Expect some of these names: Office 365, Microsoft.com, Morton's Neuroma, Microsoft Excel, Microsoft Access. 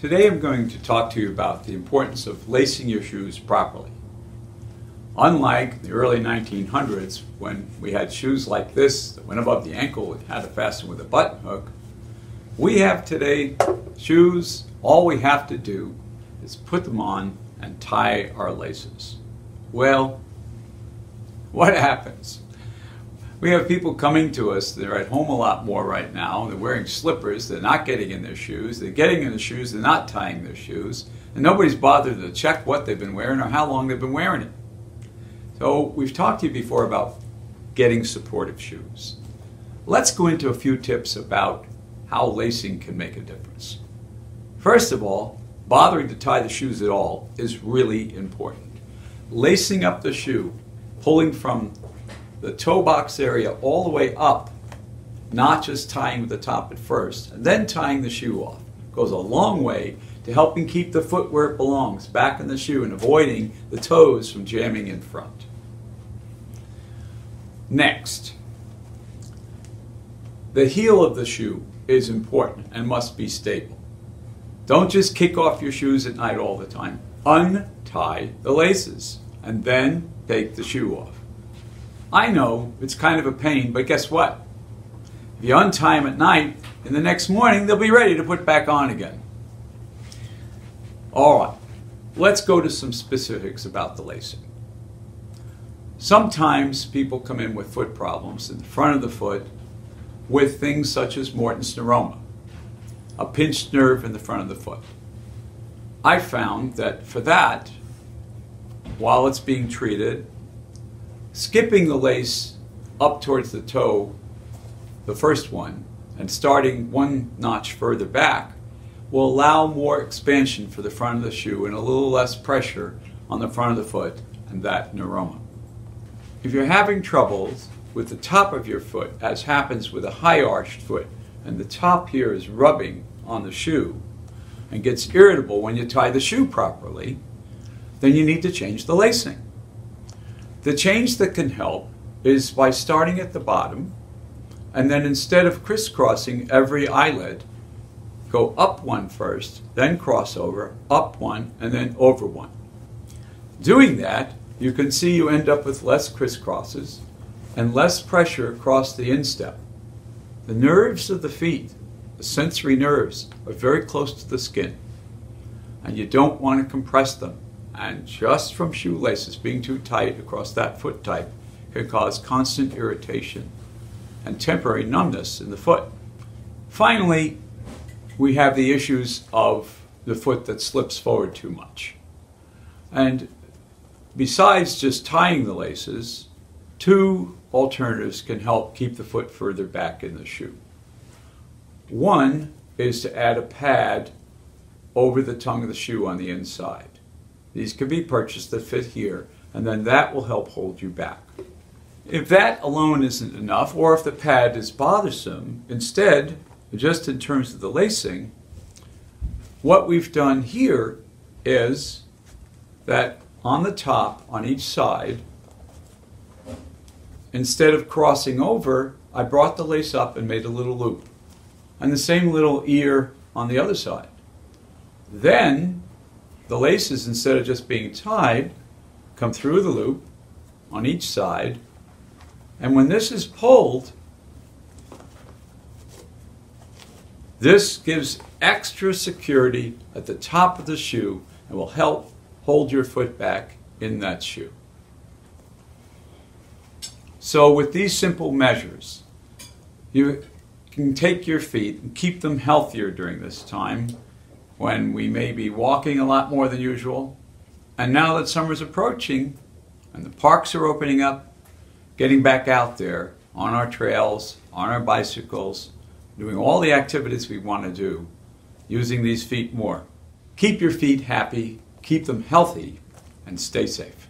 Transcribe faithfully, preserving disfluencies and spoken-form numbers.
Today I'm going to talk to you about the importance of lacing your shoes properly. Unlike the early nineteen hundreds, when we had shoes like this that went above the ankle and had to fasten with a button hook, we have today shoes, all we have to do is put them on and tie our laces. Well, what happens? We have people coming to us, they're at home a lot more right now, they're wearing slippers, they're not getting in their shoes, they're getting in their shoes, they're not tying their shoes, and nobody's bothered to check what they've been wearing or how long they've been wearing it. So we've talked to you before about getting supportive shoes. Let's go into a few tips about how lacing can make a difference. First of all, bothering to tie the shoes at all is really important. Lacing up the shoe, pulling from the toe box area all the way up, not just tying with the top at first, and then tying the shoe off. It goes a long way to helping keep the foot where it belongs, back in the shoe, and avoiding the toes from jamming in front. Next, the heel of the shoe is important and must be stable. Don't just kick off your shoes at night all the time. Untie the laces and then take the shoe off. I know it's kind of a pain, but guess what? If you untie them at night, in the next morning they'll be ready to put back on again. All right, let's go to some specifics about the lacing. Sometimes people come in with foot problems in the front of the foot with things such as Morton's Neuroma, a pinched nerve in the front of the foot. I found that for that, while it's being treated, skipping the lace up towards the toe, the first one, and starting one notch further back will allow more expansion for the front of the shoe and a little less pressure on the front of the foot and that neuroma. If you're having troubles with the top of your foot, as happens with a high arched foot, and the top here is rubbing on the shoe and gets irritable when you tie the shoe properly, then you need to change the lacing. The change that can help is by starting at the bottom, and then instead of crisscrossing every eyelid, go up one first, then cross over, up one, and then over one. Doing that, you can see you end up with less crisscrosses and less pressure across the instep. The nerves of the feet, the sensory nerves, are very close to the skin, and you don't want to compress them. And just from shoelaces being too tight across that foot type can cause constant irritation and temporary numbness in the foot. Finally, we have the issues of the foot that slips forward too much. And besides just tying the laces, two alternatives can help keep the foot further back in the shoe. One is to add a pad over the tongue of the shoe on the inside. These can be purchased that fit here, and then that will help hold you back. If that alone isn't enough, or if the pad is bothersome, instead, just in terms of the lacing, what we've done here is that on the top, on each side, instead of crossing over, I brought the lace up and made a little loop, and the same little ear on the other side. Then the laces, instead of just being tied, come through the loop on each side, and when this is pulled, this gives extra security at the top of the shoe and will help hold your foot back in that shoe. So with these simple measures, you can take your feet and keep them healthier during this time, when we may be walking a lot more than usual. And now that summer's approaching and the parks are opening up, getting back out there on our trails, on our bicycles, doing all the activities we want to do, using these feet more. Keep your feet happy, keep them healthy, and stay safe.